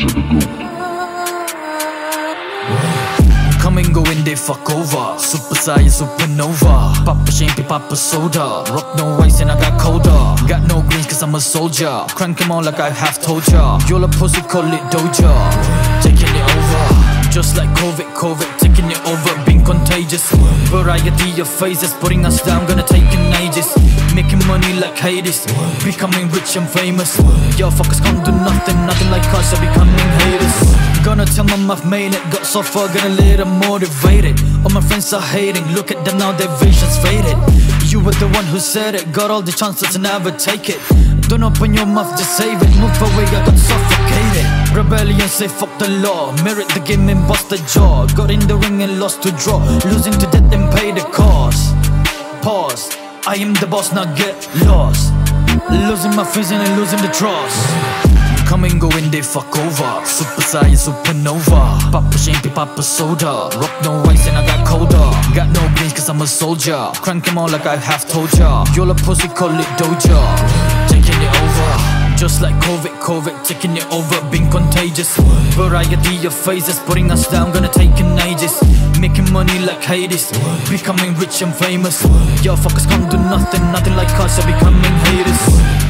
Doja the goat. Come and go and they fuck over. Super Saiyan, supernova. Pop a champagne, pop a soda. Rock no rice and I got colder. Got no greens cause I'm a soldier. Crank them all like I have told ya. You're supposed to call it Doja. Taking it over. Just like COVID, taking it over. Being contagious. Variety of phases. Putting us down, gonna take an ages. Making money like Hades, becoming rich and famous. Yo, fuckers can't do nothing like us, are becoming haters. Gonna tell them I've made it, got so far, gonna let them motivated. All my friends are hating, look at them now, their vision's faded. You were the one who said it, got all the chances and never take it. Don't open your mouth, just save it, move away, I got suffocated. Rebellion, say fuck the law, merit the game and bust the jaw. Got in the ring and lost to draw, losing to death and pay the cost. Pause. I am the boss, now get lost. Losing my friends and losing the trust. Come and go and they fuck over. Super Saiyan, supernova. Pop a champagne, pop a soda. Rock no rice and I got colder. Got no greens cause I'm a soldier. Crank them all like I have told ya. You're a pussy, call it Doja. Taking it over. Just like COVID, taking it over. Being contagious. Variety of phases. Putting us down, gonna take an ages. Making money like Hades, becoming rich and famous. Yo, fuckers can't do nothing like us, are becoming haters.